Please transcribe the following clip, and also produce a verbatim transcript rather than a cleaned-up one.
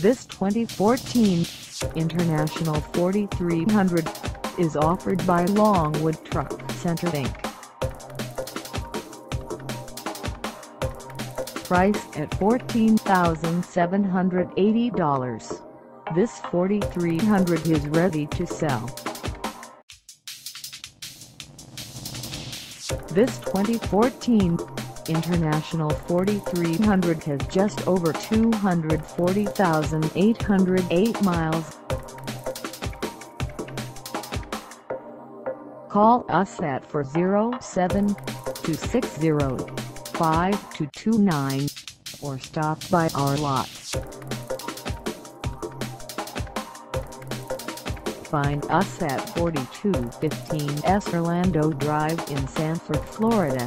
This twenty fourteen International forty-three hundred is offered by Longwood Truck Center Incorporated. Priced at fourteen thousand seven hundred eighty dollars, this forty-three hundred is ready to sell. This twenty fourteen International forty-three hundred has just over two hundred forty thousand eight hundred eight miles. Call us at four oh seven, two six zero, five two two nine or stop by our lot. Find us at forty-two fifteen S Orlando Drive in Sanford, Florida,